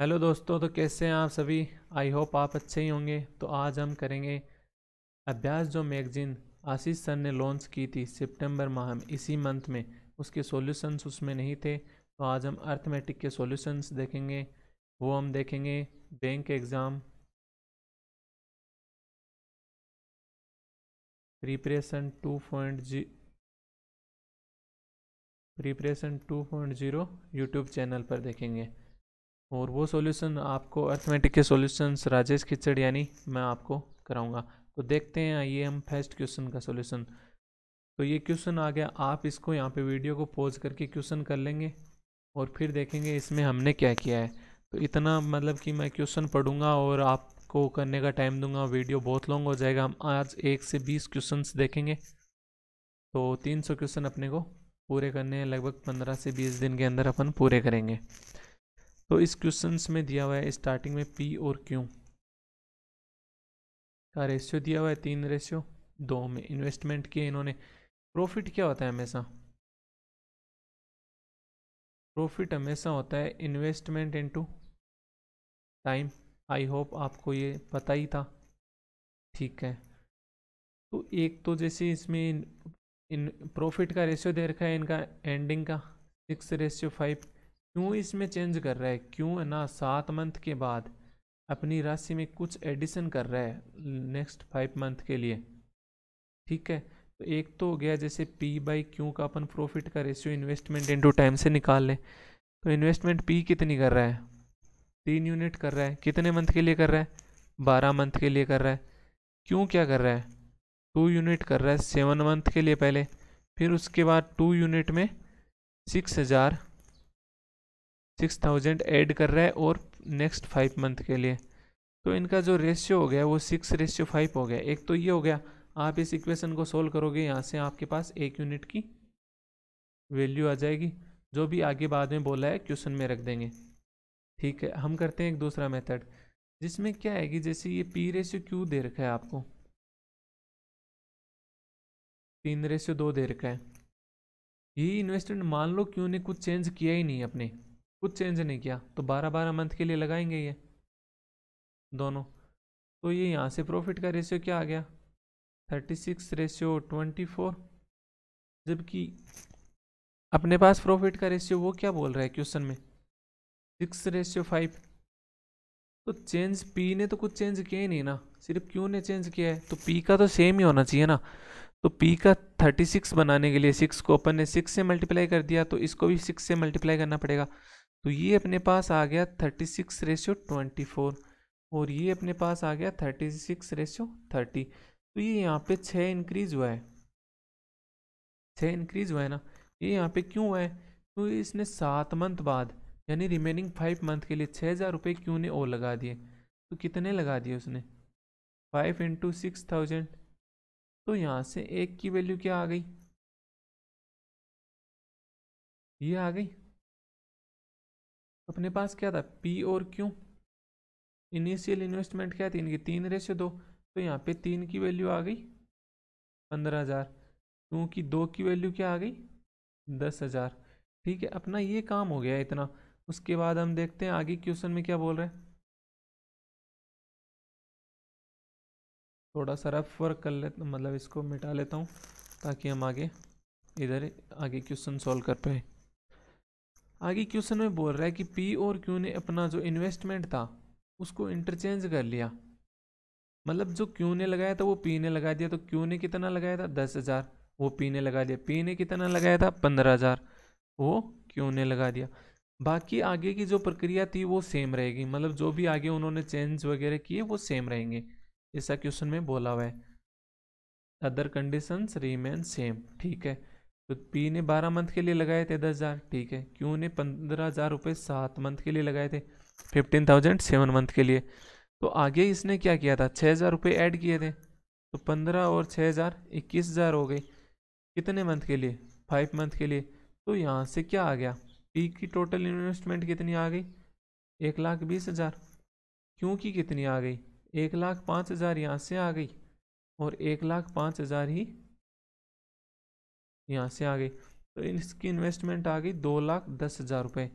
Hello दोस्तों, तो कैसे हैं आप सभी। आई होप आप अच्छे ही होंगे। तो आज हम करेंगे अभ्यास, जो मैगजीन आशीष सर ने लॉन्च की थी सितंबर माह में, इसी मंथ में। उसके सॉल्यूशंस उसमें नहीं थे, तो आज हम अर्थमेटिक के सॉल्यूशंस देखेंगे। वो हम देखेंगे bank exam preparation 2.0 YouTube channel पर देखेंगे। और वो सॉल्यूशन आपको अर्थमेटिक के सॉल्यूशंस राजेश खिचड़ यानी मैं आपको कराऊंगा। तो देखते हैं, आइए हम फर्स्ट क्वेश्चन का सॉल्यूशन। तो ये क्वेश्चन आ गया। आप इसको यहाँ पे वीडियो को पॉज करके क्वेश्चन कर लेंगे और फिर देखेंगे इसमें हमने क्या किया है। तो इतना मतलब कि मैं क्वेश्चन पढ़ूंगा और आपको करने का टाइम दूंगा, वीडियो बहुत लॉन्ग हो जाएगा। हम आज 1 से 20 क्वेश्चन देखेंगे, तो 300 क्वेश्चन अपने को पूरे करने हैं। लगभग 15 से 20 दिन के अंदर अपन पूरे करेंगे। तो इस क्वेश्चंस में दिया हुआ है स्टार्टिंग में पी और क्यू का रेशियो दिया हुआ है 3:2 में। इन्वेस्टमेंट किया इन्होंने। प्रॉफिट क्या होता है हमेशा? प्रॉफिट हमेशा होता है investment into time. I hope आपको ये पता ही था, ठीक है। तो एक तो जैसे इसमें इन प्रॉफिट का रेशियो दे रखा है इनका एंडिंग का 6:5। क्यों इसमें चेंज कर रहा है? क्यों है ना, 7 मंथ के बाद अपनी राशि में कुछ एडिशन कर रहा है नेक्स्ट 5 मंथ के लिए, ठीक है। तो एक तो हो गया जैसे पी बाई क्यू का अपन प्रॉफिट का रेशियो इन्वेस्टमेंट इनटू टाइम से निकाल लें। तो इन्वेस्टमेंट पी कितनी कर रहा है? 3 यूनिट कर रहा है। कितने मंथ के लिए कर रहा है? 12 मंथ के लिए कर रहा है। क्यों क्या कर रहा है? 2 यूनिट कर रहा है 7 मंथ के लिए पहले, फिर उसके बाद 2 यूनिट में 6,000 ऐड कर रहा है और नेक्स्ट 5 मंथ के लिए। तो इनका जो रेशियो हो गया वो 6:5 हो गया। एक तो ये हो गया। आप इस इक्वेशन को सोल्व करोगे, यहाँ से आपके पास 1 यूनिट की वैल्यू आ जाएगी, जो भी आगे बाद में बोला है क्वेश्चन में रख देंगे, ठीक है। हम करते हैं एक दूसरा मेथड, जिसमें क्या है कि जैसे ये पी रेशियो क्यू दे रखा है आपको 3:2 दे रखा है। यही इन्वेस्टमेंट मान लो क्यू ने कुछ चेंज किया ही नहीं, अपने कुछ चेंज नहीं किया, तो 12 मंथ के लिए लगाएंगे ये दोनों। तो ये यहाँ से प्रॉफिट का रेशियो क्या आ गया? 36:24। जबकि अपने पास प्रॉफिट का रेशियो वो क्या बोल रहा है क्वेश्चन में? 6:5। तो चेंज पी ने तो कुछ चेंज किया ही नहीं ना, सिर्फ क्यू ने चेंज किया है, तो पी का तो सेम ही होना चाहिए ना। तो पी का 36 बनाने के लिए 6 को अपन ने 6 से मल्टीप्लाई कर दिया, तो इसको भी 6 से मल्टीप्लाई करना पड़ेगा। तो ये अपने पास आ गया 36:24 और ये अपने पास आ गया 36:30। तो ये यहाँ पे 6 इंक्रीज हुआ है, 6 इंक्रीज हुआ है ना। ये यहाँ पे क्यों हुआ है? तो इसने 7 मंथ बाद यानी रिमेनिंग 5 मंथ के लिए 6,000 रुपये क्यों ने और लगा दिए। तो कितने लगा दिए उसने? 5 × 6,000। तो यहाँ से 1 की वैल्यू क्या आ गई? ये आ गई। अपने पास क्या था? पी और क्यू। इनिशियल इन्वेस्टमेंट क्या थी इनकी? 3:2। तो यहाँ पे 3 की वैल्यू आ गई 15,000, क्यू की 2 की वैल्यू क्या आ गई 10,000, ठीक है। अपना ये काम हो गया इतना। उसके बाद हम देखते हैं आगे क्वेश्चन में क्या बोल रहे हैं। थोड़ा सा रफ वर्क कर लेते, मतलब इसको मिटा लेता हूँ ताकि हम आगे क्वेश्चन सॉल्व कर पाए। आगे क्वेश्चन में बोल रहा है कि पी और क्यू ने अपना जो इन्वेस्टमेंट था उसको इंटरचेंज कर लिया। मतलब जो क्यू ने लगाया था वो पी ने लगा दिया। तो क्यू ने कितना लगाया था? 10,000, वो पी ने लगा दिया। पी ने कितना लगाया था? 15,000, वो क्यू ने लगा दिया। बाकी आगे की जो प्रक्रिया थी वो सेम रहेगी, मतलब जो भी आगे उन्होंने चेंज वगैरह किए वो सेम रहेंगे, ऐसा क्वेश्चन में बोला हुआ है। अदर कंडीशंस रिमेन सेम, ठीक है। तो पी ने 12 मंथ के लिए लगाए थे 10,000, ठीक है। क्यू ने 15,000 रुपये 7 मंथ के लिए लगाए थे, 15,000 7 मंथ के लिए। तो आगे इसने क्या किया था? 6,000 रुपये ऐड किए थे, तो 15 और 6,000 21,000 हो गए। कितने मंथ के लिए? 5 मंथ के लिए। तो यहाँ से क्या आ गया? पी की टोटल इन्वेस्टमेंट कितनी आ गई? 1,20,000। क्यू की कितनी आ गई? 1,05,000 यहाँ से आ गई और 1,05,000 ही यहाँ से आ गई। तो इसकी इन्वेस्टमेंट आ गई 2,10,000 रुपये।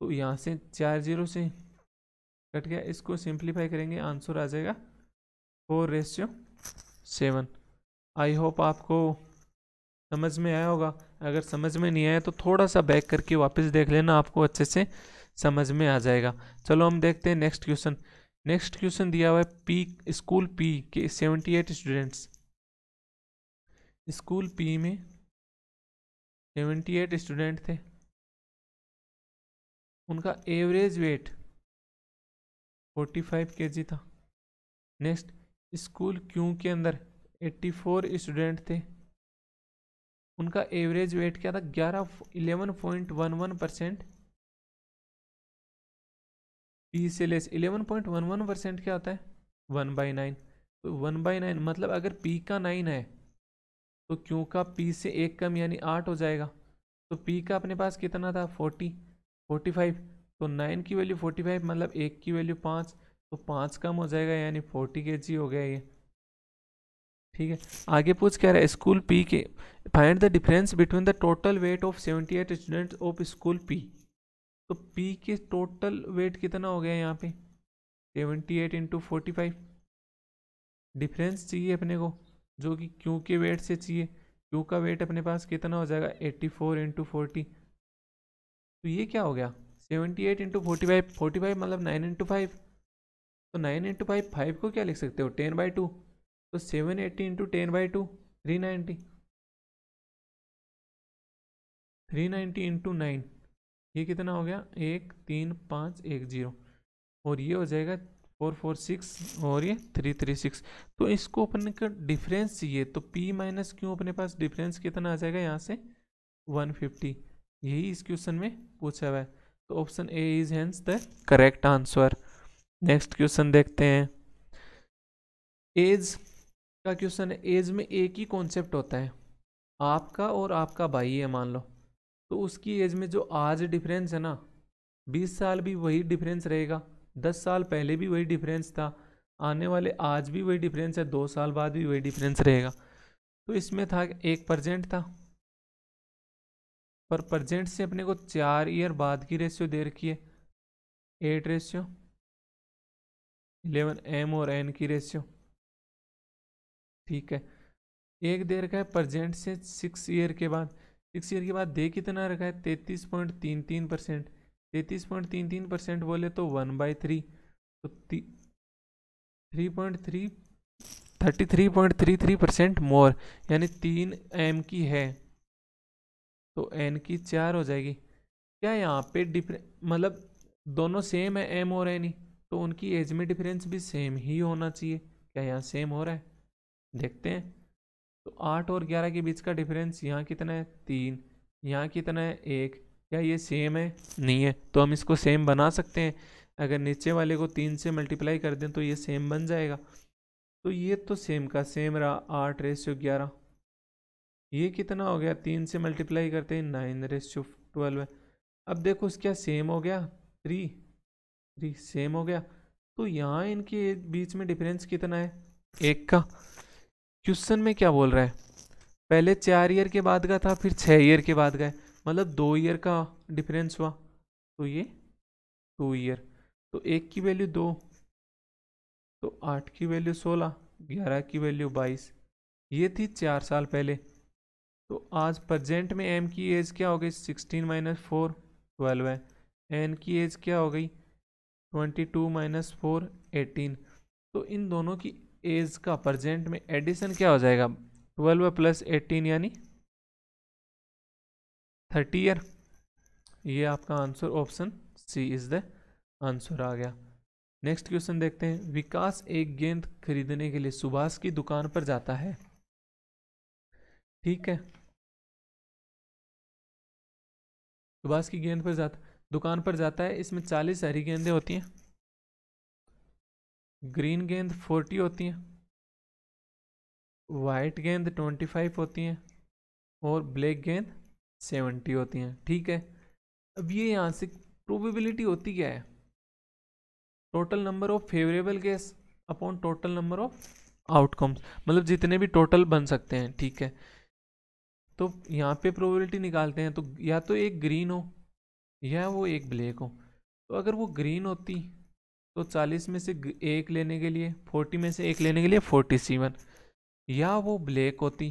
तो यहाँ से 4 0 से कट गया, इसको सिंप्लीफाई करेंगे, आंसर आ जाएगा 4:7। आई होप आपको समझ में आया होगा, अगर समझ में नहीं आया तो थोड़ा सा बैक करके वापस देख लेना, आपको अच्छे से समझ में आ जाएगा। चलो हम देखते हैं नेक्स्ट क्वेश्चन। नेक्स्ट क्वेश्चन दिया हुआ है पी स्कूल पी के 78 स्टूडेंट्स, स्कूल पी में 78 स्टूडेंट थे, उनका एवरेज वेट 45 केजी था। नेक्स्ट स्कूल क्यू के अंदर 84 स्टूडेंट थे, उनका एवरेज वेट क्या था 11.11%, पी से लेस 11.11% क्या आता है 1/9। तो 1/9 मतलब अगर पी का 9 है तो क्यों का पी से 1 कम यानी 8 हो जाएगा। तो पी का अपने पास कितना था 40 45, तो 9 की वैल्यू 45 मतलब 1 की वैल्यू 5, तो 5 कम हो जाएगा यानी 40 kg हो गया ये। ठीक है, आगे पूछ क्या रहा है स्कूल पी के find the difference between the total weight of 78 students of school P. तो पी के टोटल वेट कितना हो गया यहाँ पे 78 × 45। डिफरेंस चाहिए अपने को जो कि क्यू के वेट से चाहिए, क्यू का वेट अपने पास कितना हो जाएगा 84 × 40। तो ये क्या हो गया 78 × 45, 45 मतलब 9 × 5, तो 9 × 5 5 को क्या लिख सकते हो 10/2, तो 780 × 10/2 390 × 9 ये कितना हो गया 13510, और ये हो जाएगा 446 और ये 336। तो इसको अपने का डिफरेंस चाहिए, तो P माइनस क्यों अपने पास डिफरेंस कितना आ जाएगा यहाँ से 150, यही इस क्वेश्चन में पूछा हुआ है। तो option A is hence the correct answer. Next question देखते हैं, एज का क्वेश्चन है। एज में एक ही कॉन्सेप्ट होता है, आपका और आपका भाई है मान लो, तो उसकी एज में जो आज डिफरेंस है ना 20 साल भी वही डिफरेंस रहेगा, 10 साल पहले भी वही डिफरेंस था, आने वाले आज भी वही डिफरेंस है, 2 साल बाद भी वही डिफरेंस रहेगा। तो इसमें था 1% था, पर परसेंट से अपने को 4 ईयर बाद की रेशियो दे रखी है 8:11 M और N की रेशियो। ठीक है, एक दे रखा है परसेंट से 6 ईयर के बाद, 6 ईयर के बाद दे कितना रखा है 33.33%, 33.33% बोले तो 1/3, तो 33.33% मोर यानी 3 एम की है तो एन की 4 हो जाएगी। क्या यहाँ पे डिफरेंस मतलब दोनों सेम है एम और एन ही, तो उनकी एज में डिफरेंस भी सेम ही होना चाहिए, क्या यहाँ सेम हो रहा है देखते हैं। तो 8 और 11 के बीच का डिफरेंस यहाँ कितना है 3, यहाँ कितना है 1, क्या ये सेम है नहीं है, तो हम इसको सेम बना सकते हैं। अगर नीचे वाले को 3 से मल्टीप्लाई कर दें तो ये सेम बन जाएगा, तो ये तो सेम का सेम रहा 8:11। ये कितना हो गया 3 से मल्टीप्लाई करते हैं 9:12। अब देखो क्या सेम हो गया 3 सेम हो गया, तो यहाँ इनके बीच में डिफरेंस कितना है 1 का। क्वेश्चन में क्या बोल रहा है पहले 4 ईयर के बाद का था, फिर 6 ईयर के बाद का है, मतलब 2 ईयर का डिफरेंस हुआ, तो ये 2 ईयर, तो 1 की वैल्यू 2, तो 8 की वैल्यू 16, 11 की वैल्यू 22, ये थी 4 साल पहले। तो आज प्रजेंट में एम की एज क्या हो गई 16 - 4 12 है, एन की एज क्या हो गई 22 - 4 18, तो इन दोनों की एज का प्रजेंट में एडिशन क्या हो जाएगा 12 + 18 यानी 30 ईयर। ये आपका answer option C is the answer आ गया। नेक्स्ट क्वेश्चन देखते हैं, विकास एक गेंद खरीदने के लिए सुभाष की दुकान पर जाता है। ठीक है, सुभाष की गेंद पर जाता दुकान पर जाता है, इसमें 40 हरी गेंदें होती हैं, ग्रीन गेंद 40 होती हैं, वाइट गेंद 25 होती हैं और ब्लैक गेंद 70 होती हैं। ठीक है, अब ये यहाँ से प्रोबेबिलिटी होती क्या है total number of favourable case upon total number of outcomes, मतलब जितने भी टोटल बन सकते हैं। ठीक है, तो यहाँ पे प्रोबेबिलिटी निकालते हैं, तो या तो एक ग्रीन हो या वो एक ब्लैक हो। तो अगर वो ग्रीन होती तो 40 में से एक लेने के लिए 40 में से एक लेने के लिए 47, या वो ब्लैक होती,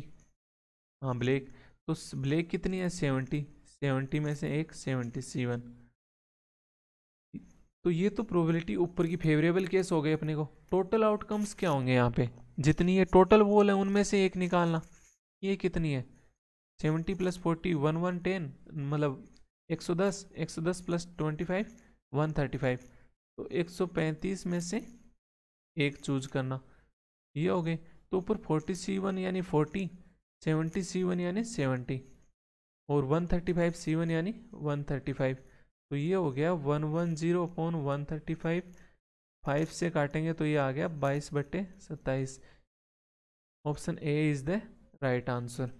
हाँ ब्लैक, तो ब्लैक कितनी है 70, 70 में से एक 77। तो ये तो प्रोबेबिलिटी ऊपर की फेवरेबल केस हो गई अपने को। टोटल आउटकम्स क्या होंगे यहाँ पे, जितनी ये टोटल वॉल है उनमें से एक निकालना। ये कितनी है 70 + 40 110, मतलब 110, 110 + 25 135, तो 135 में से एक चूज करना। ये हो गए। तो ऊपर 40C1 यानी 40, 70C1 यानी 70 और 135C1 यानी 135। तो ये हो गया 110/135, 5 से काटेंगे तो ये आ गया 22/27। Option A is the right answer.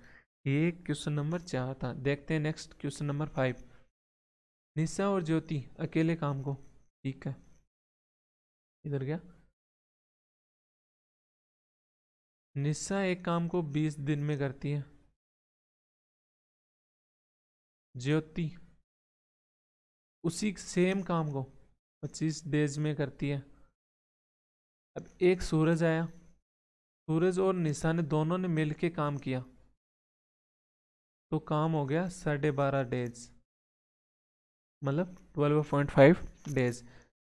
ये क्वेश्चन नंबर 4 था। देखते हैं नेक्स्ट क्वेश्चन नंबर 5। निशा और ज्योति अकेले काम को, ठीक है इधर गया। निशा एक काम को 20 दिन में करती है, ज्योति उसी सेम काम को 25 डेज में करती है। अब एक सूरज आया, सूरज और निशा ने दोनों ने मिलके काम किया, तो काम हो गया 12.5 डेज, मतलब 12.5 डेज।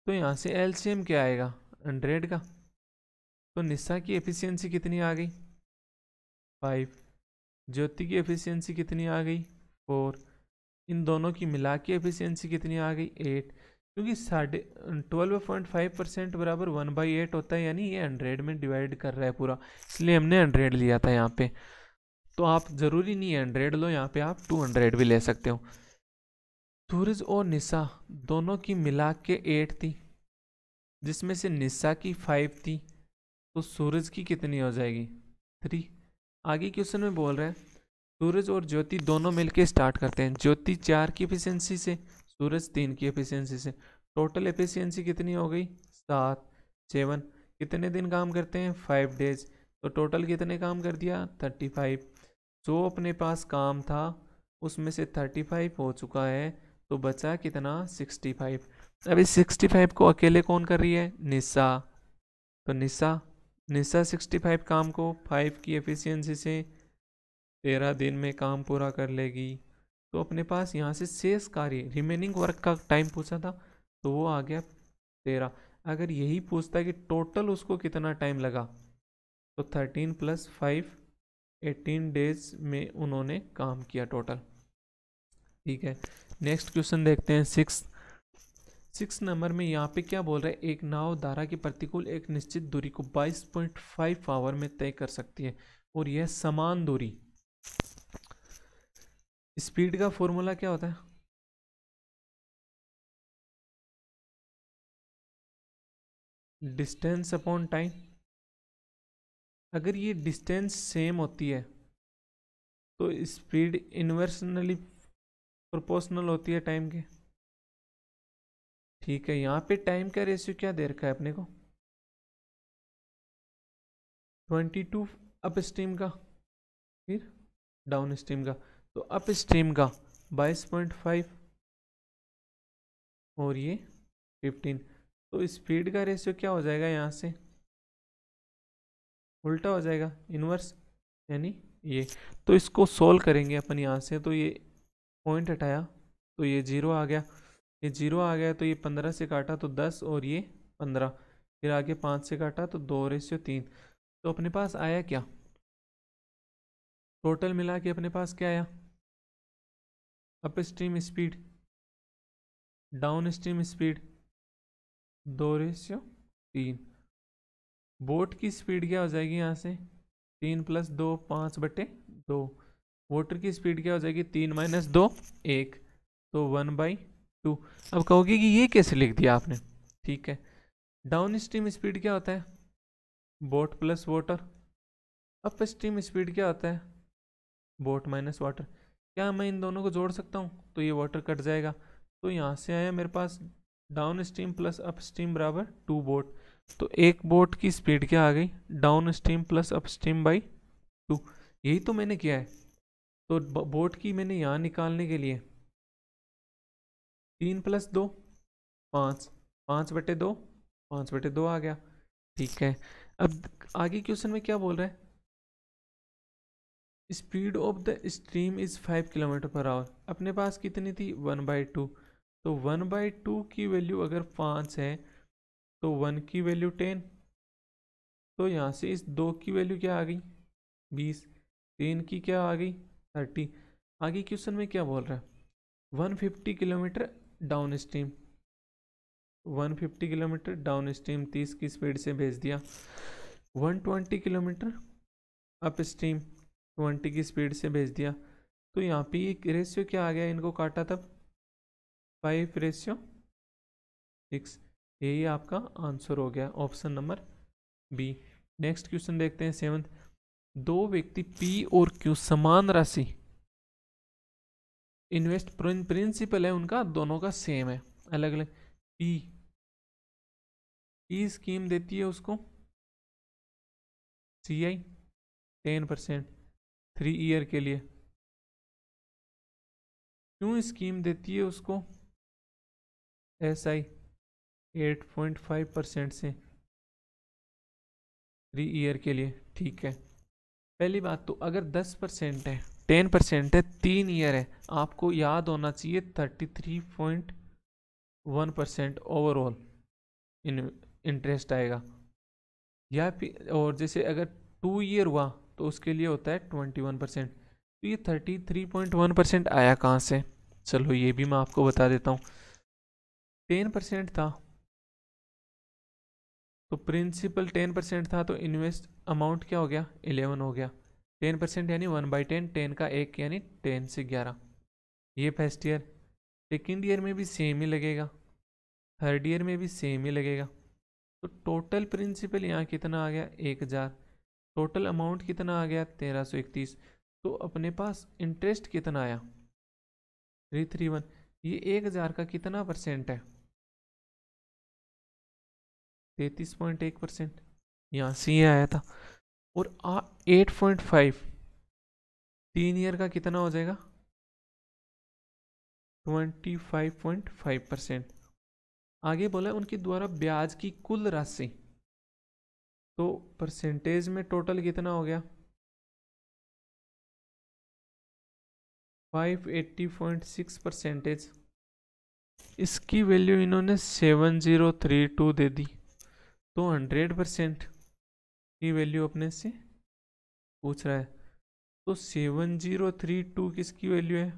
तो यहाँ से एलसीएम क्या आएगा 100 का। तो निशा की एफिशिएंसी कितनी आ गई 5, ज्योति की एफिशिएंसी कितनी आ गई 4, इन दोनों की मिला के एफिशिएंसी कितनी आ गई 8। क्योंकि 12.5% बराबर 1/8 होता है, यानी ये 100 में डिवाइड कर रहा है पूरा, इसलिए हमने 100 लिया था यहाँ पे। तो आप ज़रूरी नहीं है 100 लो, यहाँ पे आप 200 भी ले सकते हो। सूरज और निशा दोनों की मिला के 8 थी, जिसमें से निशा की 5 थी, तो सूरज की कितनी हो जाएगी 3। आगे क्वेश्चन में बोल रहे हैं सूरज और ज्योति दोनों मिलके स्टार्ट करते हैं, ज्योति 4 की एफिशिएंसी से, सूरज 3 की एफिशिएंसी से। टोटल एफिशिएंसी कितनी हो गई 7। कितने दिन काम करते हैं 5 डेज, तो टोटल कितने काम कर दिया 35। 100 अपने पास काम था, उसमें से 35 हो चुका है, तो बचा कितना 65। अब इस 65 को अकेले कौन कर रही है निशा, तो निशा 65 काम को 5 की एफिशिएंसी से 13 दिन में काम पूरा कर लेगी। तो अपने पास यहाँ से शेष कार्य रिमेनिंग वर्क का टाइम पूछा था, तो वो आ गया 13। अगर यही पूछता कि टोटल उसको कितना टाइम लगा, तो 13 + 5 18 डेज में उन्होंने काम किया टोटल। ठीक है, नेक्स्ट क्वेश्चन देखते हैं 6 नंबर में। यहाँ पे क्या बोल रहा है, एक नाव धारा के प्रतिकूल एक निश्चित दूरी को 22.5 आवर में तय कर सकती है और यह समान दूरी। स्पीड का फॉर्मूला क्या होता है, डिस्टेंस अपॉन टाइम। अगर ये डिस्टेंस सेम होती है तो स्पीड इन्वर्सनली प्रोपोर्शनल होती है टाइम के। ठीक है, यहाँ पे टाइम का रेशियो क्या दे रखा है अपने को 22 अपस्ट्रीम का, फिर डाउनस्ट्रीम का। तो अपस्ट्रीम का 22.5 और ये 15, तो स्पीड का रेशियो क्या हो जाएगा, यहाँ से उल्टा हो जाएगा इन्वर्स, यानी ये। तो इसको सोल्व करेंगे अपन यहाँ से, तो ये पॉइंट हटाया तो ये 0 आ गया, ये 0 आ गया, तो ये 15 से काटा तो 10 और ये 15, फिर आगे 5 से काटा तो 2/3। तो अपने पास आया क्या, टोटल मिला के अपने पास क्या आया, upstream speed downstream speed 2/3। Boat की स्पीड क्या हो जाएगी यहाँ से 3 + 2 5/2। वाटर की स्पीड क्या हो जाएगी 3 - 2 1, तो 1/2। अब कहोगे कि ये कैसे लिख दिया आपने, ठीक है। डाउनस्ट्रीम स्पीड क्या होता है boat plus water, upstream speed क्या होता है बोट माइनस वाटर। क्या मैं इन दोनों को जोड़ सकता हूँ, तो ये वाटर कट जाएगा, तो यहाँ से आया मेरे पास डाउन स्ट्रीम प्लस अपस्ट्रीम बराबर 2 बोट। तो एक बोट की स्पीड क्या आ गई downstream plus upstream by 2, यही तो मैंने किया है। तो बोट की मैंने यहाँ निकालने के लिए 3 + 2 5, 5/2, 5/2 आ गया। ठीक है, अब आगे क्वेश्चन में क्या बोल रहा है, speed of the stream is 5 km/h। अपने पास कितनी थी 1/2, तो 1/2 की वैल्यू अगर 5 है तो 1 की वैल्यू 10, तो यहाँ से इस 2 की वैल्यू क्या आ गई 20, 3 की क्या आ गई 30। आगे क्वेश्चन में क्या बोल रहा है 150 km downstream, 150 km downstream 30 की स्पीड से भेज दिया, 120 km अप स्ट्रीम 20 की स्पीड से भेज दिया। तो यहाँ पे एक रेशियो क्या आ गया, इनको काटा तब 5:6, यही आपका आंसर हो गया option number B. Next question देखते हैं 7th, दो व्यक्ति P और Q समान राशि इन्वेस्ट, प्रिंसिपल है उनका दोनों का सेम है, अलग अलग पी स्कीम देती है उसको CI 10% 3 ईयर के लिए, क्यों स्कीम देती है उसको SI 8.5% से 3 ईयर के लिए। ठीक है, पहली बात तो अगर 10% है 10% है 3 ईयर है, आपको याद होना चाहिए 33.1% ओवरऑल इंटरेस्ट आएगा, या फिर और जैसे अगर 2 ईयर हुआ तो उसके लिए होता है 21%। तो ये 33.1% आया कहाँ से, चलो ये भी मैं आपको बता देता हूँ। 10% था तो प्रिंसिपल 10% था तो इन्वेस्ट अमाउंट क्या हो गया 11 हो गया, 10% यानी 1/10, 10 का 1 यानी 10 से 11। ये फर्स्ट ईयर, सेकेंड ईयर में भी सेम ही लगेगा, थर्ड ईयर में भी सेम ही लगेगा। तो टोटल प्रिंसिपल यहाँ कितना आ गया 1000, टोटल अमाउंट कितना आ गया 1331, तो अपने पास इंटरेस्ट कितना आया 331। ये 1000 का कितना परसेंट है 33.1%, यहाँ से ही आया था। और 8.5 3 ईयर का कितना हो जाएगा 25.5%। आगे बोला उनके द्वारा ब्याज की कुल राशि, तो परसेंटेज में टोटल कितना हो गया 580.6%, इसकी वैल्यू इन्होंने 7032 दे दी, तो 100% की वैल्यू अपने से पूछ रहा है। तो 7032 किसकी वैल्यू है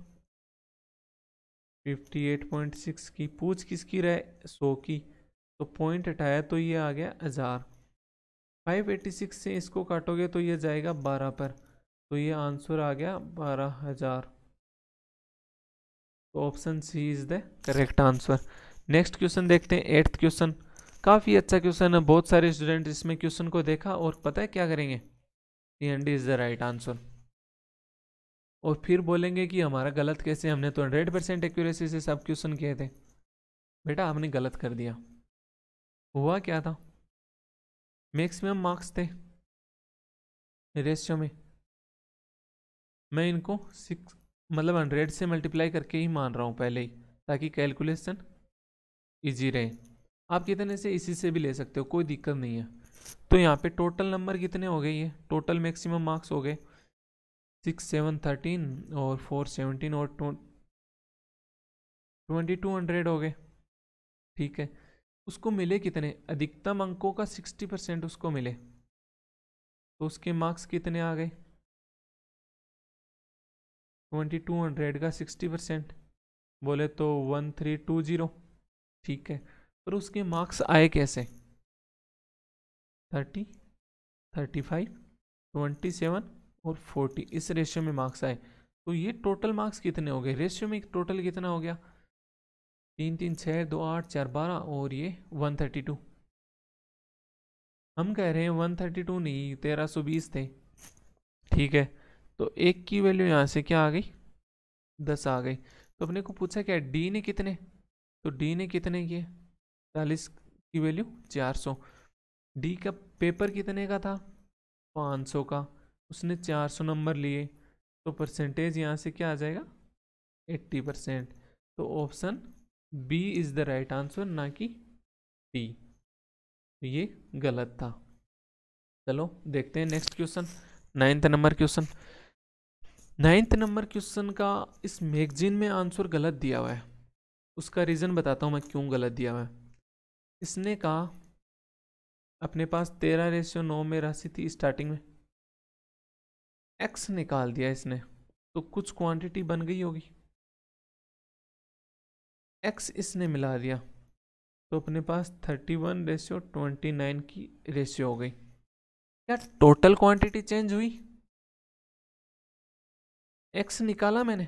58.6 की, पूछ किसकी रहा है 100 की, तो पॉइंट हटाया तो ये आ गया 1000। 586 से इसको काटोगे तो ये जाएगा 12 पर, तो ये आंसर आ गया 12000। तो option C is the correct answer. Next question देखते हैं 8th क्वेश्चन, काफ़ी अच्छा क्वेश्चन है, बहुत सारे स्टूडेंट इसमें क्वेश्चन को देखा और पता है क्या करेंगे C&D is the right answer, और फिर बोलेंगे कि हमारा गलत कैसे, हमने तो 100% एक्यूरेसी से सब क्वेश्चन किए थे। बेटा आपने गलत कर दिया, हुआ क्या था मैक्सिमम मार्क्स थे रेशियो में, मैं इनको 6 मतलब 100 से मल्टीप्लाई करके ही मान रहा हूँ पहले ही, ताकि कैलकुलेशन इजी रहे। आप कितने से इसी से भी ले सकते हो, कोई दिक्कत नहीं है। तो यहाँ पे टोटल नंबर कितने हो गए, ये टोटल मैक्सिमम मार्क्स हो गए 6, 7, 13 और 4, 17 और 2200 हो गए। ठीक है, उसको मिले कितने, अधिकतम अंकों का 60% उसको मिले, तो उसके मार्क्स कितने आ गए 2200 का 60% बोले तो 1320। ठीक है, पर उसके मार्क्स आए कैसे 30, 35, 27 और 40 इस रेशियो में मार्क्स आए। तो ये टोटल मार्क्स कितने हो गए, रेशियो में टोटल कितना हो गया 3, 3, 6, 2, 8, 4, 12 और ये 132। हम कह रहे हैं 132 नहीं 1320 थे। ठीक है, तो एक की वैल्यू यहाँ से क्या आ गई 10 आ गई। तो अपने को पूछा क्या डी ने कितने, तो डी ने कितने किए 40 की वैल्यू 400। डी का पेपर कितने का था 500 का, उसने 400 नंबर लिए, तो परसेंटेज यहाँ से क्या आ जाएगा 80%। तो option B is the right answer, ना कि डी। ये गलत था। चलो देखते हैं next question, 9th number question का इस मैगजीन में आंसर गलत दिया हुआ है। उसका रीज़न बताता हूँ मैं क्यों गलत दिया हुआ है। इसने कहा अपने पास 13:9 में राशि थी, स्टार्टिंग में x निकाल दिया इसने, तो कुछ क्वांटिटी बन गई होगी, x इसने मिला दिया तो अपने पास 31:29 की रेशियो हो गई। क्या टोटल क्वांटिटी चेंज हुई? x निकाला मैंने,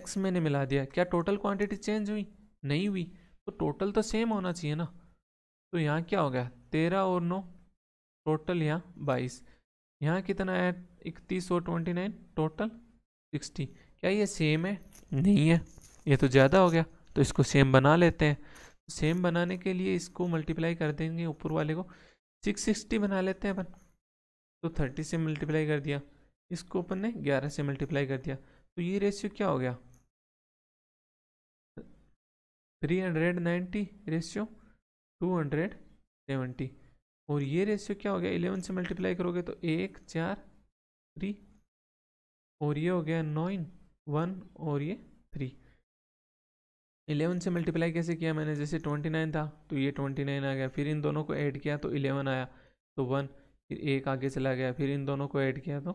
x मैंने मिला दिया, क्या टोटल क्वांटिटी चेंज हुई? नहीं हुई, तो टोटल तो सेम होना चाहिए ना। तो यहाँ क्या हो गया, 13 और 9, टोटल यहाँ 22, यहाँ कितना है 31 और 29, टोटल 60। क्या ये सेम है? नहीं है, ये तो ज़्यादा हो गया, तो इसको सेम बना लेते हैं। सेम बनाने के लिए इसको मल्टीप्लाई कर देंगे, ऊपर वाले को 660 बना लेते हैं अपन, तो 30 से मल्टीप्लाई कर दिया, इसको अपन ने 11 से मल्टीप्लाई कर दिया, तो ये रेशियो क्या हो गया, 390 रेशियो 270। और ये रेशियो क्या हो गया, 11 से मल्टीप्लाई करोगे तो 1 4 3, और ये हो गया 9 1, और ये 3। 11 से मल्टीप्लाई कैसे किया मैंने, जैसे 29 था तो ये 29 आ गया, फिर इन दोनों को ऐड किया तो 11 आया, तो 1, फिर 1 आगे चला गया, फिर इन दोनों को ऐड किया तो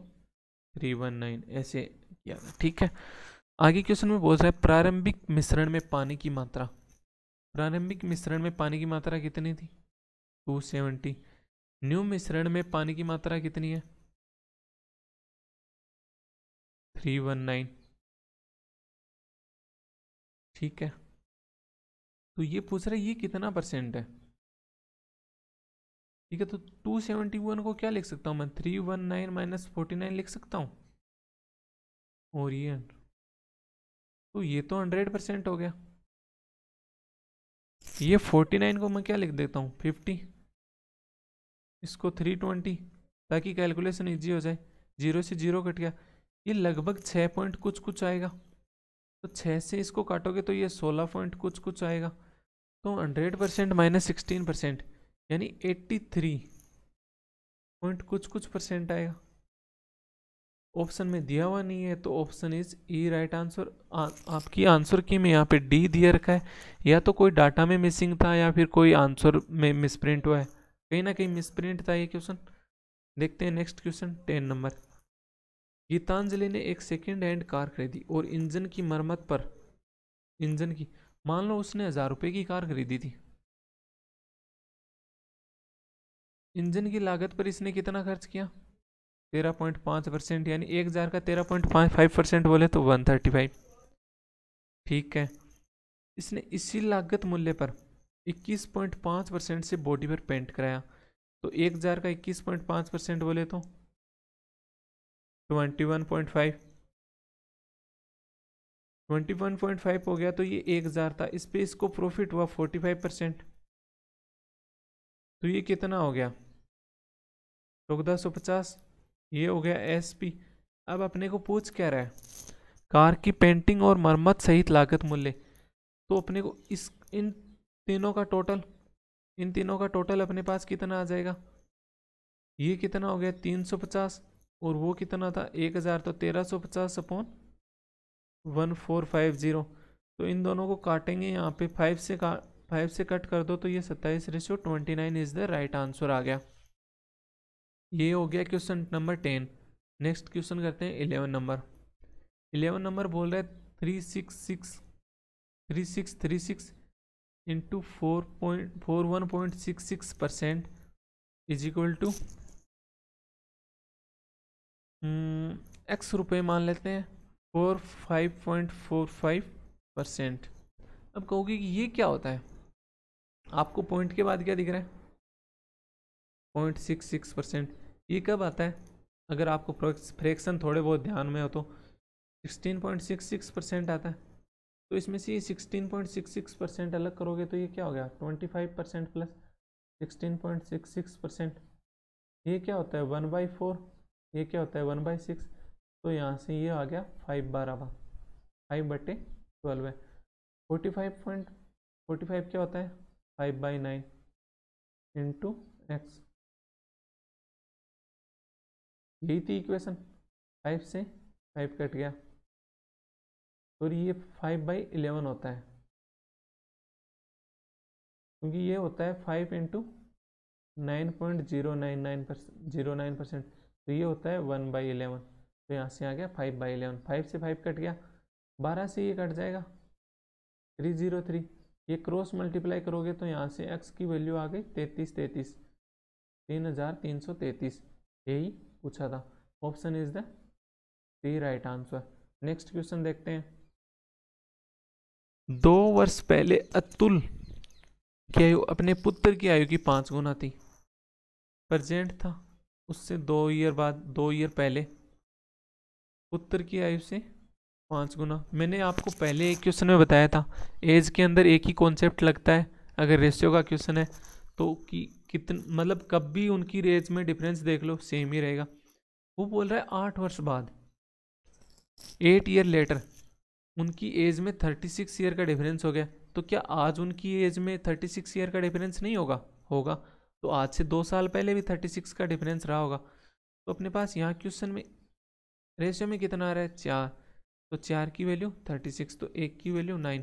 319, ऐसे किया था। ठीक है, आगे क्वेश्चन में बोल रहा है प्रारंभिक मिश्रण में पानी की मात्रा, प्रारंभिक मिश्रण में पानी की मात्रा कितनी थी, 270। न्यू मिश्रण में पानी की मात्रा कितनी है, 319। ठीक है, तो ये पूछ रहा है ये कितना परसेंट है। ठीक है, तो 271 को क्या लिख सकता हूँ मैं, 319 - 49 लिख सकता हूँ, और ये तो ये तो 100% हो गया। ये 49 को मैं क्या लिख देता हूँ, 50, इसको 320, ताकि कैलकुलेशन इजी हो जाए। 0 से 0 कट गया, ये लगभग 6 पॉइंट कुछ आएगा, तो 6 से इसको काटोगे तो ये 16 पॉइंट कुछ आएगा। तो 100% - 16% यानी 83 पॉइंट कुछ परसेंट आएगा। ऑप्शन में दिया हुआ नहीं है, तो option is E right answer. आपकी आंसर की में यहाँ पे डी दिया रखा है, या तो कोई डाटा में मिसिंग था या फिर कोई आंसर में मिसप्रिंट हुआ है, कहीं ना कहीं मिसप्रिंट था ये क्वेश्चन। देखते हैं नेक्स्ट क्वेश्चन, 10 नंबर। गीतांजलि ने एक सेकेंड हैंड कार खरीदी और इंजन की मरम्मत पर, इंजन की, मान लो उसने 1000 रुपये की कार खरीदी थी, इंजन की लागत पर इसने कितना खर्च किया, 13.5%, यानी 1000 का 13.5% बोले तो 135। ठीक है, इसने इसी लागत मूल्य पर 21.5% से बॉडी पर पेंट कराया, तो 1000 का 21.5% बोले तो 21.5, 21.5 हो गया, तो ये 1000 था, इस पे इसको प्रॉफिट हुआ 45%, तो ये कितना हो गया, 1450। ये हो गया एसपी। अब अपने को पूछ क्या रहा है, कार की पेंटिंग और मरम्मत सहित लागत मूल्य, तो अपने को इस इन तीनों का टोटल अपने पास कितना आ जाएगा। ये कितना हो गया 350, और वो कितना था 1000, तो 1350/1450, तो इन दोनों को काटेंगे, यहाँ पे 5 से कट कर दो, तो ये 27:29 इज द राइट आंसर आ गया। ये हो गया क्वेश्चन नंबर 10। नेक्स्ट क्वेश्चन करते हैं 11 नंबर। 11 नंबर बोल रहा है 3636 into 41.66% is equal to X रुपये मान लेते हैं 45.45%। अब कहोगे कि ये क्या होता है, आपको पॉइंट के बाद क्या दिख रहा है, 0.66%। ये कब आता है, अगर आपको फ्रैक्शन थोड़े बहुत ध्यान में हो तो 16.66% आता है, तो इसमें से ये 16.66% अलग करोगे तो ये क्या हो गया 25% + 16.66%। ये क्या होता है 1/4, ये क्या होता है 1/6, तो यहाँ से ये आ गया 5/12, 5/12 है। 45.45 क्या होता है 5/9 इंटू एक्स। यही थी इक्वेशन, 5 से 5 कट गया और ये 5/11 होता है क्योंकि ये होता है 5 इंटू 9.099%, तो ये होता है 1/11। तो यहाँ से आ गया 5/11, 5 से 5 कट गया, 12 से ये कट जाएगा 303। ये क्रॉस मल्टीप्लाई करोगे तो यहाँ से x की वैल्यू आ गई 3333, 3333। यही पूछा था, option is the C right answer. Next question देखते हैं। 2 वर्ष पहले अतुल की आयु अपने पुत्र की आयु की 5 गुना थी। प्रेजेंट था उससे 2 ईयर बाद, 2 ईयर पहले पुत्र की आयु से 5 गुना। मैंने आपको पहले एक क्वेश्चन में बताया था एज के अंदर एक ही कॉन्सेप्ट लगता है, अगर रेशियो का क्वेश्चन है तो कि कितन मतलब कब भी उनकी एज में डिफरेंस देख लो सेम ही रहेगा। वो बोल रहा है 8 वर्ष बाद, 8 ईयर लेटर, उनकी एज में 36 ईयर का डिफरेंस हो गया। तो क्या आज उनकी एज में 36 ईयर का डिफरेंस नहीं होगा? होगा। तो आज से 2 साल पहले भी 36 का डिफरेंस रहा होगा। तो अपने पास यहाँ क्वेश्चन में रेशियो में कितना आ रहा है 4, तो 4 की वैल्यू 36, तो 1 की वैल्यू 9,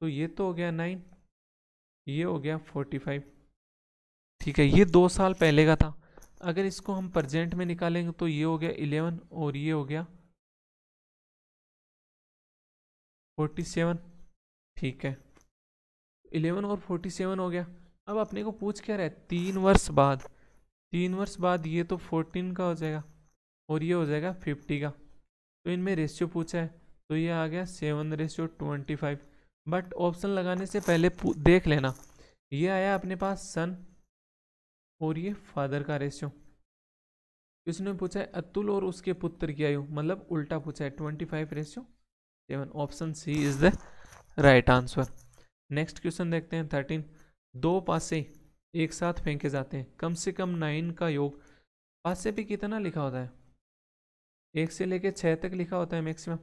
तो ये तो हो गया 9, ये हो गया 45। ठीक है, ये 2 साल पहले का था। अगर इसको हम प्रजेंट में निकालेंगे तो ये हो गया 11 और ये हो गया 47। ठीक है, 11 और 47 हो गया। अब अपने को पूछ क्या रहा है 3 वर्ष बाद, 3 वर्ष बाद ये तो 14 का हो जाएगा और ये हो जाएगा 50 का। तो इनमें रेशियो पूछा है तो ये आ गया 7:25। बट ऑप्शन लगाने से पहले देख लेना, ये आया अपने पास सन और ये फादर का रेशियो। इसने पूछा है अतुल और उसके पुत्र की आयु, मतलब उल्टा पूछा है 25:7। Option C is the right answer. Next question देखते हैं 13। 2 पासे एक साथ फेंके जाते हैं, कम से कम 9 का योग। पासे पे कितना लिखा होता है? 1 से लेके 6 तक लिखा होता है मैक्सिमम।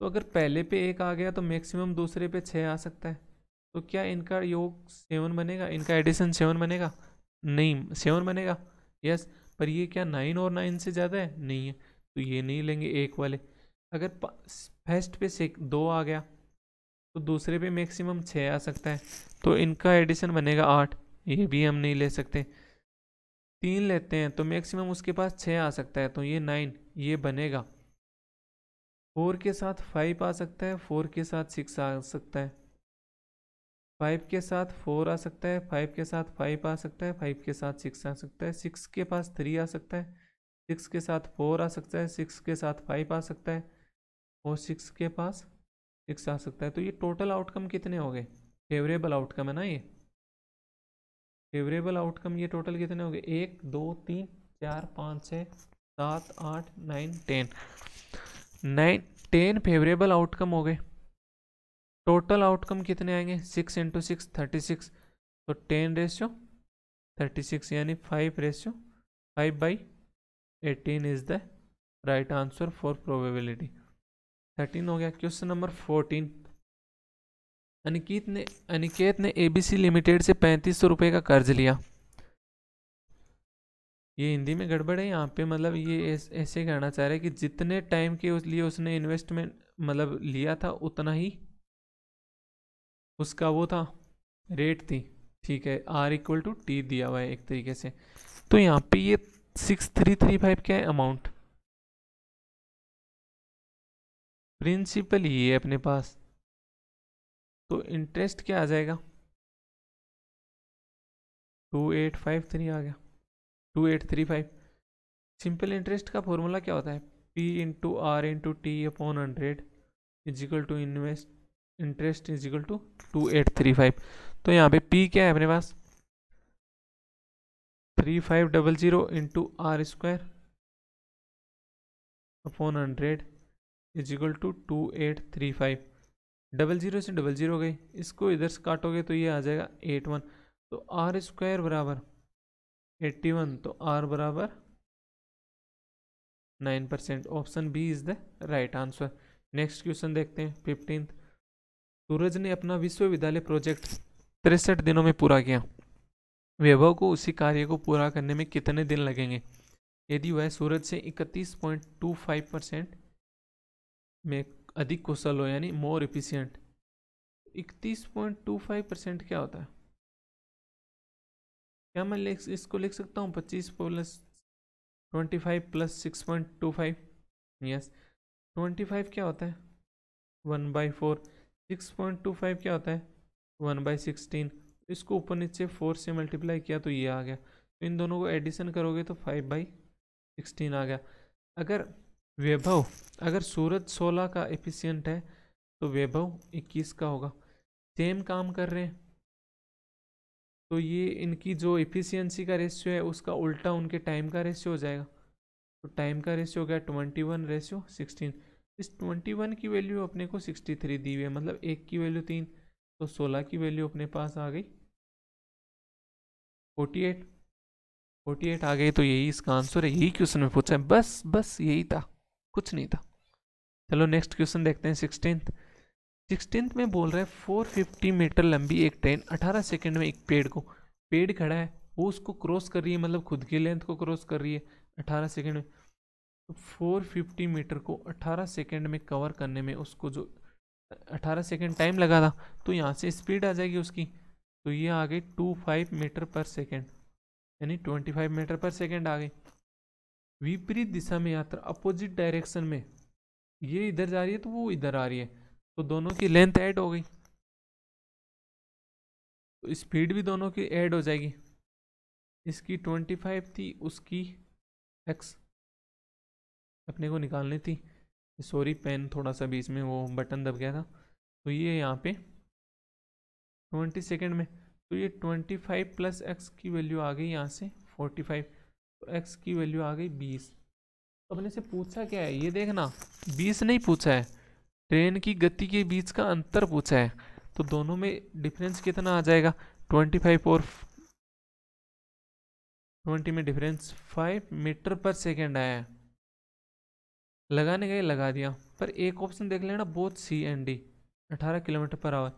तो अगर पहले पे 1 आ गया तो मैक्सिमम दूसरे पे 6 आ सकता है। तो क्या इनका योग 7 बनेगा, इनका एडिशन 7 बनेगा? नहीं, 7 बनेगा यस। पर ये क्या 9 और 9 से ज़्यादा है? नहीं है, तो ये नहीं लेंगे 1 वाले। अगर फर्स्ट पे 2 आ गया तो दूसरे पे मैक्सिमम 6 आ सकता है, तो इनका एडिशन बनेगा 8, ये भी हम नहीं ले सकते। 3 लेते हैं तो मैक्सिमम उसके पास 6 आ सकता है, तो ये 9 ये बनेगा। 4 के साथ 5 आ सकता है, 4 के साथ 6 आ सकता है, 5 के साथ 4 आ सकता है, 5 के साथ 5 आ सकता है, 5 के साथ 6 आ सकता है, 6 के पास 3 आ सकता है, 6 के साथ 4 आ सकता है, 6 के साथ 5 आ सकता है और 6 के पास 6 आ सकता है। तो ये टोटल आउटकम कितने हो गए? फेवरेबल आउटकम है ना, ये फेवरेबल आउटकम। ये टोटल कितने हो गए? 1 2 3 4 5 6 7 8 9 10 फेवरेबल आउटकम हो गए। टोटल आउटकम कितने आएंगे? 6 इंटू 6 36, तो 10 रेशियो 36 यानी 5 ratio 5/18 is the right answer for probability. 13 हो गया। Question number 14। अनिकेत ने एबीसी लिमिटेड से 3500 रुपये का कर्ज लिया। ये हिंदी में गड़बड़ है यहाँ पे, मतलब ये ऐसे कहना चाह रहा है कि जितने टाइम के लिए उसने इन्वेस्टमेंट मतलब लिया था उतना ही उसका वो था रेट थी। ठीक है, R=T दिया हुआ है एक तरीके से। तो यहाँ पे ये 6335 क्या है? अमाउंट। प्रिंसिपल ये है अपने पास, तो इंटरेस्ट क्या आ जाएगा? 2853 आ गया, 2835। सिंपल इंटरेस्ट का फॉर्मूला क्या होता है? P/R/T/100 interest = 2835। तो यहाँ पे P क्या है अपने पास? 3500 इंटू R² / 100 = 2835। 00 से 00 हो गई, इसको इधर से काटोगे तो ये आ जाएगा 81। तो R² = 81, तो R = 9%। Option B is the right answer. Next question देखते हैं 15। सूरज ने अपना विश्वविद्यालय प्रोजेक्ट 63 दिनों में पूरा किया। वैभव को उसी कार्य को पूरा करने में कितने दिन लगेंगे यदि वह सूरज से 31.25% में अधिक कुशल हो, यानी मोर एफिशिएंट। 31.25% क्या होता है? क्या मैं इसको लिख सकता हूँ 25 + 25 + 6.25? यस। 25 क्या होता है? 1/4। 6.25 क्या होता है? 1/16। इसको ऊपर नीचे 4 से मल्टीप्लाई किया तो ये आ गया। तो इन दोनों को एडिशन करोगे तो 5/16 आ गया। अगर सूरज 16 का एफिशिएंट है तो वैभव 21 का होगा। सेम काम कर रहे हैं तो ये इनकी जो एफिशिएंसी का रेशियो है उसका उल्टा उनके टाइम का रेशियो हो जाएगा। तो टाइम का रेशियो हो गया 21:16। इस 21 की वैल्यू अपने को 63 दी हुई है, मतलब 1 की वैल्यू 3, तो 16 की वैल्यू अपने पास आ गई 48 आ गई। तो यही इसका आंसर है, यही क्वेश्चन में पूछा है, बस यही था, कुछ नहीं था। चलो नेक्स्ट क्वेश्चन देखते हैं। 16 में बोल रहा है 450 मीटर लंबी एक ट्रेन 18 सेकंड में एक पेड़ खड़ा है, वो उसको क्रॉस कर रही है, मतलब खुद की लेंथ को क्रॉस कर रही है 18 सेकंड में। तो 450 मीटर को 18 सेकंड में कवर करने में उसको जो 18 सेकंड टाइम लगा था, तो यहाँ से स्पीड आ जाएगी उसकी, तो ये आ गई 25 मीटर पर सेकेंड, यानी 25 मीटर पर सेकेंड आ गई। विपरीत दिशा में यात्रा, अपोजिट डायरेक्शन में, ये इधर जा रही है तो वो इधर आ रही है, तो दोनों की लेंथ ऐड हो गई, तो स्पीड भी दोनों की ऐड हो जाएगी। इसकी 25 थी, उसकी x अपने को निकालनी थी। सॉरी, पेन थोड़ा सा बीच में वो बटन दब गया था। तो ये यहाँ पे 20 सेकेंड में, तो ये 25 + x की वैल्यू आ गई यहाँ से 45, तो x की वैल्यू आ गई 20। अपने से पूछा क्या है ये देखना, 20 नहीं पूछा है, ट्रेन की गति के बीच का अंतर पूछा है। तो दोनों में डिफरेंस कितना आ जाएगा? 25 और 20 में डिफरेंस 5 मीटर पर सेकेंड आया है। लगाने गए, लगा दिया, पर एक ऑप्शन देख लेना, both C and D 18 kilometre per hour.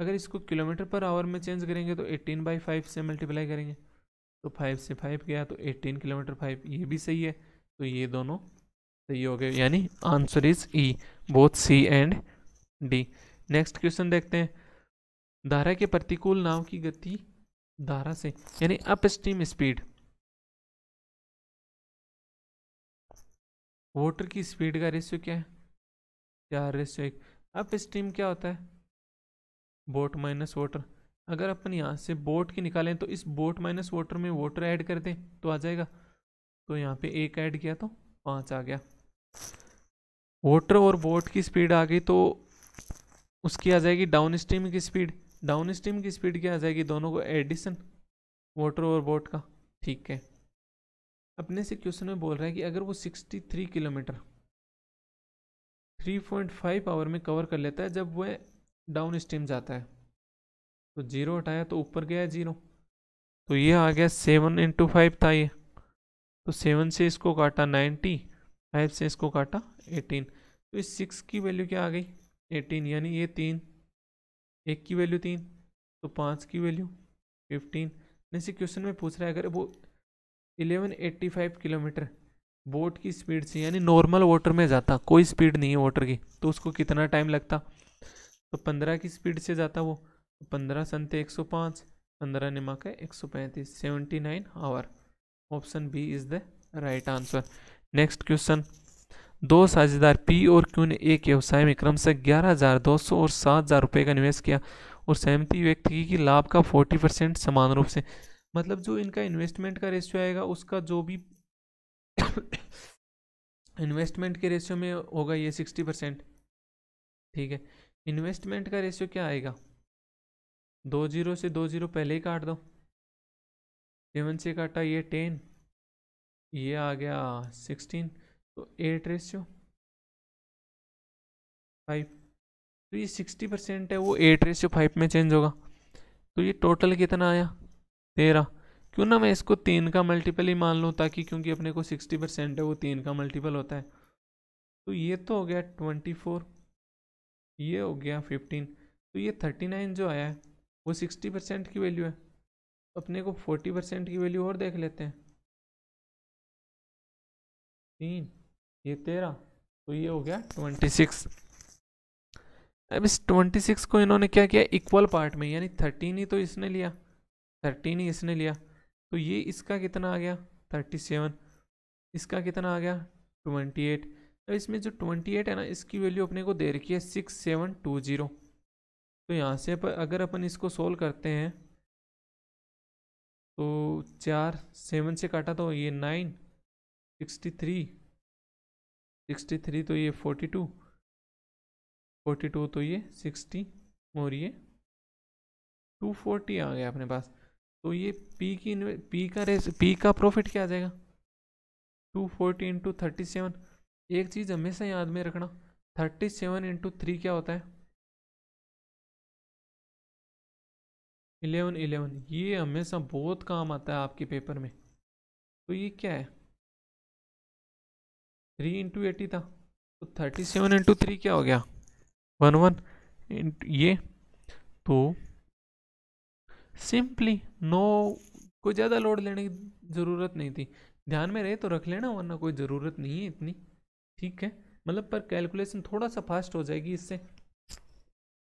अगर इसको किलोमीटर पर आवर में चेंज करेंगे तो 18/5 से मल्टीप्लाई करेंगे, तो 5 से 5 गया तो 18 किलोमीटर 5, ये भी सही है। तो ये दोनों सही हो गए, यानी answer is E, both C and D। Next question देखते हैं। धारा के प्रतिकूल नाव की गति धारा से, यानी अपस्ट्रीम स्पीड, वाटर की स्पीड का रेशियो क्या है? 4:1। अप स्ट्रीम क्या होता है? Boat minus water. अगर अपन यहाँ से बोट की निकालें तो इस बोट माइनस वाटर में वाटर ऐड कर दें तो आ जाएगा, तो यहाँ पे 1 ऐड किया तो 5 आ गया। वाटर और बोट की स्पीड आ गई, तो उसकी आ जाएगी डाउन स्ट्रीम की स्पीड। डाउन स्ट्रीम की स्पीड क्या आ जाएगी? दोनों को एडिशन, वाटर और बोट का। ठीक है, अपने से क्वेश्चन में बोल रहा है कि अगर वो 63 किलोमीटर 3.5 आवर में कवर कर लेता है जब वह डाउन स्ट्रीम जाता है, तो 0 हटाया तो ऊपर गया 0, तो ये आ गया 7 × 5 था ये, तो 7 से इसको काटा 90, 5 से इसको काटा 18, तो इस 6 की वैल्यू क्या आ गई? 18, यानी ये 3, 1 की वैल्यू 3, तो 5 की वैल्यू 15। जैसे क्वेश्चन में पूछ रहा है अगर वो 1185 किलोमीटर बोट की स्पीड से, यानी नॉर्मल वाटर में जाता, कोई स्पीड नहीं है वाटर की, तो उसको कितना टाइम लगता? तो 15 की स्पीड से जाता वो, 15 × 105, 15 × 135, 79 hour. Option B is the right answer. Next question. दो साझेदार पी और क्यू ने एक व्यवसाय में क्रम से 11,200 और 7,000 रुपये का निवेश किया और सहमति व्यक्त की कि लाभ का 40% समान रूप से, मतलब जो इनका इन्वेस्टमेंट का रेशियो आएगा उसका जो भी इन्वेस्टमेंट के रेशियो में होगा ये 60%। ठीक है, इन्वेस्टमेंट का रेशियो क्या आएगा? 20 से 20 पहले ही काट दो, 7 से काटा ये 10, ये आ गया 16, तो 8:5, तो ये 60% है, वो 8:5 में चेंज होगा। तो ये टोटल कितना आया? 13। क्यों ना मैं इसको 3 का मल्टीपल ही मान लूँ, ताकि क्योंकि अपने को 60% है वो 3 का मल्टीपल होता है, तो ये तो हो गया 24, ये हो गया 15, तो ये 39 जो आया है वो 60% की वैल्यू है। अपने को 40% की वैल्यू और देख लेते हैं। 3 ये 13 तो ये हो गया 26। अब इस 26 को इन्होंने क्या किया इक्वल पार्ट में, यानी 13 ही तो इसने लिया, 13 ही इसने लिया, तो ये इसका कितना आ गया 37, इसका कितना आ गया 28। अब इसमें जो 28 है ना इसकी वैल्यू अपने को दे रखी है 6720। तो यहाँ से अगर अपन इसको सोल्व करते हैं तो 4 7 से काटा तो ये 9, 63 तो ये 42 तो ये 60 और ये 240 आ गया अपने पास। तो ये पी का प्रॉफिट क्या आ जाएगा 240 इंटू 37। एक चीज़ हमेशा याद में रखना 37 इंटू 3 क्या होता है 11। ये हमेशा बहुत काम आता है आपके पेपर में। तो ये क्या है 3 इंटू 80 था तो 37 इंटू 3 क्या हो गया 11। ये तो सिंपली को ज़्यादा लोड लेने की ज़रूरत नहीं थी, ध्यान में रहे तो रख लेना वरना कोई ज़रूरत नहीं है इतनी, ठीक है। मतलब पर कैलकुलेशन थोड़ा सा फास्ट हो जाएगी इससे।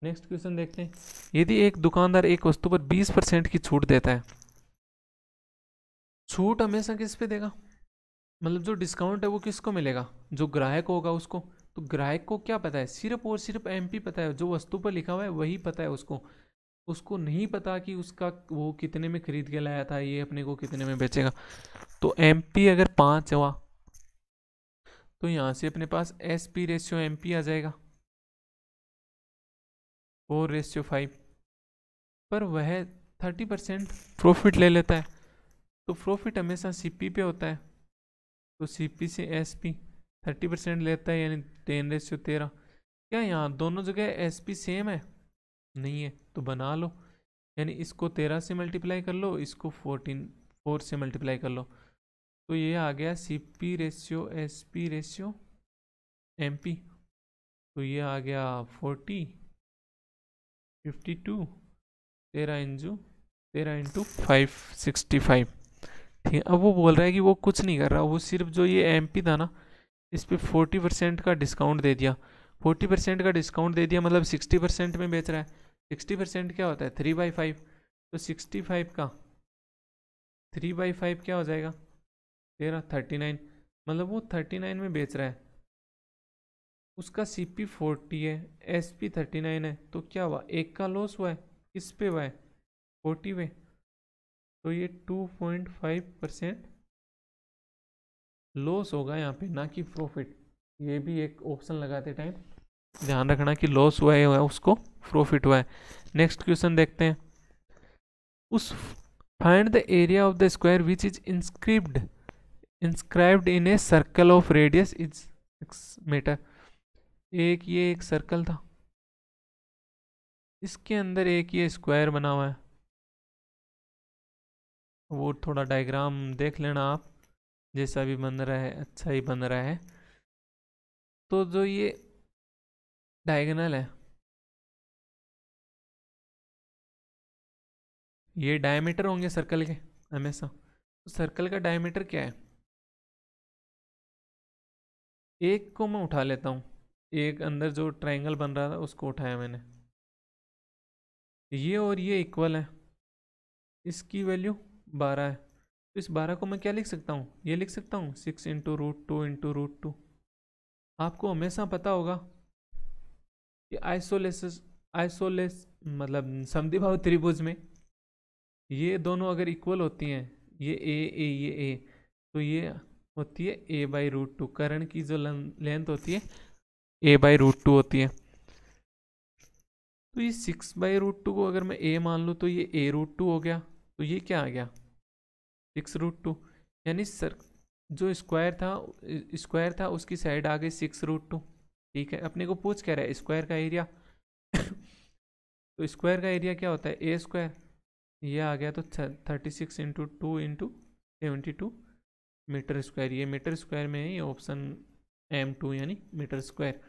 नेक्स्ट क्वेश्चन देखते हैं। यदि एक दुकानदार एक वस्तु पर 20% की छूट देता है, छूट हमेशा किस पे देगा, मतलब जो डिस्काउंट है वो किसको मिलेगा जो ग्राहक होगा उसको। तो ग्राहक को क्या पता है सिर्फ और सिर्फ MP पता है, जो वस्तु पर लिखा हुआ है वही पता है उसको। उसको नहीं पता कि उसका वो कितने में खरीद के लाया था, ये अपने को कितने में बेचेगा। तो MP अगर 5 हुआ तो यहाँ से अपने पास SP रेशियो MP आ जाएगा 4:5। पर वह 30% प्रॉफिट ले लेता है, तो प्रॉफिट हमेशा CP पे होता है। तो CP से SP 30% लेता है यानी 10:13। क्या यहाँ दोनों जगह SP सेम है, नहीं है, तो बना लो, यानी इसको 13 से मल्टीप्लाई कर लो, इसको 4 से मल्टीप्लाई कर लो। तो ये आ गया CP ratio SP ratio MP। तो ये आ गया 40 52 13 इंटू 5 65, ठीक है। अब वो बोल रहा है कि वो कुछ नहीं कर रहा, वो सिर्फ जो ये MP था ना इस पर 40% का डिस्काउंट दे दिया। 40% का डिस्काउंट दे दिया मतलब 60% में बेच रहा है। 60% क्या होता है 3/5, तो 65 का 3/5 क्या हो जाएगा 13 39, मतलब वो 39 में बेच रहा है। उसका CP 40 है, SP 39 है, तो क्या हुआ एक का लॉस हुआ है, किस पे हुआ है 40 पे। तो ये 2.5% लॉस होगा यहाँ पे, ना कि प्रॉफिट। ये भी एक ऑप्शन लगाते टाइम ध्यान रखना कि लॉस हुआ है उसको, प्रॉफिट हुआ है। नेक्स्ट क्वेश्चन देखते हैं। उस find the area of the square which is inscribed in a circle of radius is 6 metre. ये एक सर्कल था, इसके अंदर एक ये स्क्वायर बना हुआ है, वो थोड़ा डायग्राम देख लेना आप, जैसा भी बन रहा है अच्छा ही बन रहा है। तो जो ये डायगोनल है, ये डायमीटर होंगे सर्कल के हमेशा, तो सर्कल का डायमीटर क्या है, एक को मैं उठा लेता हूँ, एक अंदर जो ट्रायंगल बन रहा था उसको उठाया मैंने, ये और ये इक्वल है, इसकी वैल्यू 12 है। तो इस 12 को मैं क्या लिख सकता हूँ, ये लिख सकता हूँ 6 इंटू रूट 2 इंटू रूट 2। आपको हमेशा पता होगा कि आइसोलेस मतलब समद्विबाहु त्रिभुज में ये दोनों अगर इक्वल होती हैं, ये ए तो ये होती है A/√2। कर्ण की जो लेंथ होती है A/√2 होती है। तो ये 6/√2 को अगर मैं A मान लूँ तो ये A/√2 हो गया, तो ये क्या आ गया 6/√2। यानी जो स्क्वायर था उसकी साइड आ गई 6/√2, ठीक है। अपने को पूछ कह रहा है स्क्वायर का एरिया तो स्क्वायर का एरिया क्या होता है A²। ये आ गया तो 36 इंटू 2 इंटू 72 मीटर स्क्वायर। ये मीटर स्क्वायर में है, ये ऑप्शन M2 यानी मीटर स्क्वायर।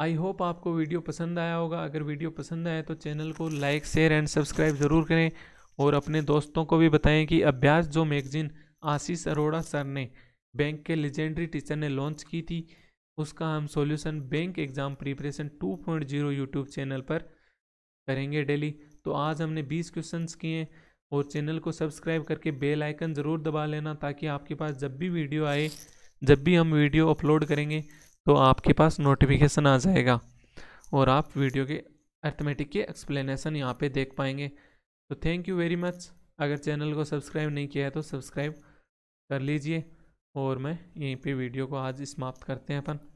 आई होप आपको वीडियो पसंद आया होगा। अगर वीडियो पसंद आए तो चैनल को लाइक, शेयर एंड सब्सक्राइब ज़रूर करें और अपने दोस्तों को भी बताएं कि अभ्यास जो मैगजीन आशीष अरोड़ा सर ने, बैंक के लेजेंडरी टीचर ने लॉन्च की थी, उसका हम solution bank exam preparation 2.0 YouTube channel पर करेंगे डेली। तो आज हमने 20 क्वेश्चंस किए और चैनल को सब्सक्राइब करके बेल आइकन ज़रूर दबा लेना ताकि आपके पास जब भी वीडियो आए, जब भी हम वीडियो अपलोड करेंगे तो आपके पास नोटिफिकेशन आ जाएगा और आप वीडियो के अर्थमेटिक के एक्सप्लेनेशन यहाँ पे देख पाएंगे। तो थैंक यू वेरी मच। अगर चैनल को सब्सक्राइब नहीं किया है तो सब्सक्राइब कर लीजिए और मैं यहीं पे वीडियो को आज समाप्त करते हैं अपन।